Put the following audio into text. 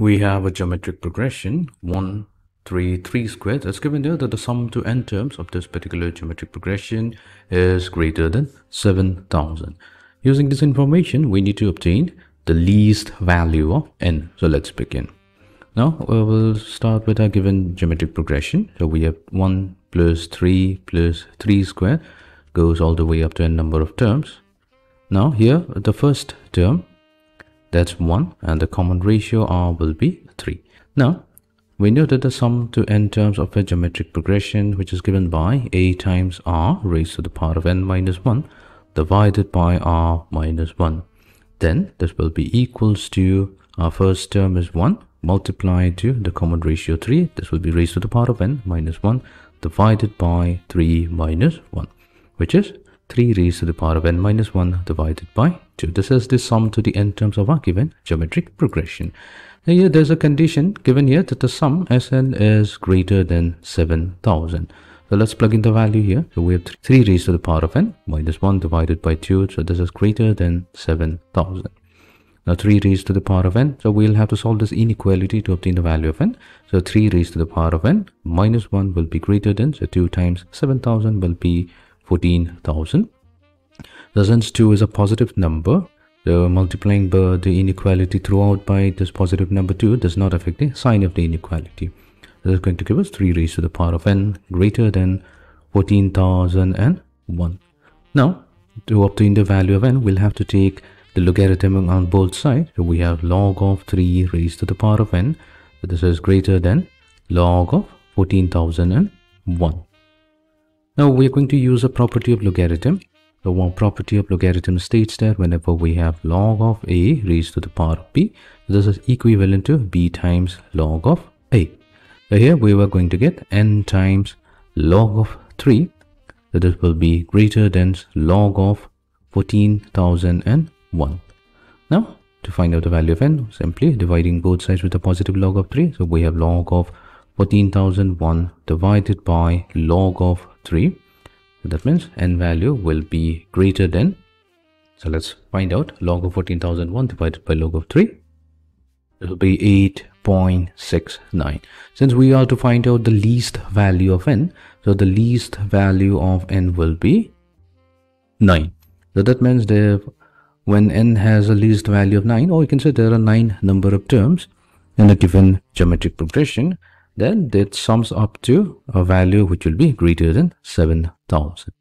We have a geometric progression 1, 3, 3 squared. That's given there that the sum to n terms of this particular geometric progression is greater than 7,000. Using this information, we need to obtain the least value of n. So let's begin. Now we'll start with our given geometric progression. So we have 1 plus 3 plus 3 squared goes all the way up to n number of terms. Now here the first term, that's 1, and the common ratio r will be 3. Now we know that the sum to n terms of a geometric progression, which is given by a times r raised to the power of n minus 1 divided by r minus 1, then this will be equals to our first term is 1 multiplied to the common ratio 3, this will be raised to the power of n minus 1 divided by 3 minus 1, which is 3 raised to the power of n minus 1 divided by 2. This is the sum to the n terms of our given geometric progression. Now here there's a condition given here that the sum Sn is greater than 7,000. So let's plug in the value here. So we have 3 raised to the power of n minus 1 divided by 2. So this is greater than 7,000. Now 3 raised to the power of n. So we'll have to solve this inequality to obtain the value of n. So 3 raised to the power of n minus 1 will be greater than, so 2 times 7,000 will be 14,000. Since 2 is a positive number, so multiplying by the inequality throughout by this positive number 2 does not affect the sign of the inequality. This is going to give us 3 raised to the power of n greater than 14,001. Now, to obtain the value of n, we'll have to take the logarithm on both sides. So we have log of 3 raised to the power of n. So this is greater than log of 14,001. Now we are going to use a property of logarithm. The one property of logarithm states that whenever we have log of a raised to the power of b, this is equivalent to b times log of a. So here we were going to get n times log of 3. So this will be greater than log of 14,001. Now to find out the value of n, simply dividing both sides with a positive log of 3. So we have log of 14,001 divided by log of 3. So that means n value will be greater than, so let's find out log of 14,001 divided by log of 3. It will be 8.69. Since we are to find out the least value of n, so the least value of n will be 9. So that means when n has a least value of 9, or you can say there are 9 number of terms in a given geometric progression, then that sums up to a value which will be greater than 7,000.